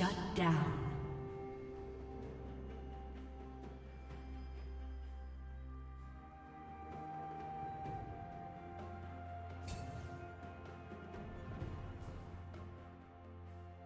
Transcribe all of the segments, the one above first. Shut down.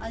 A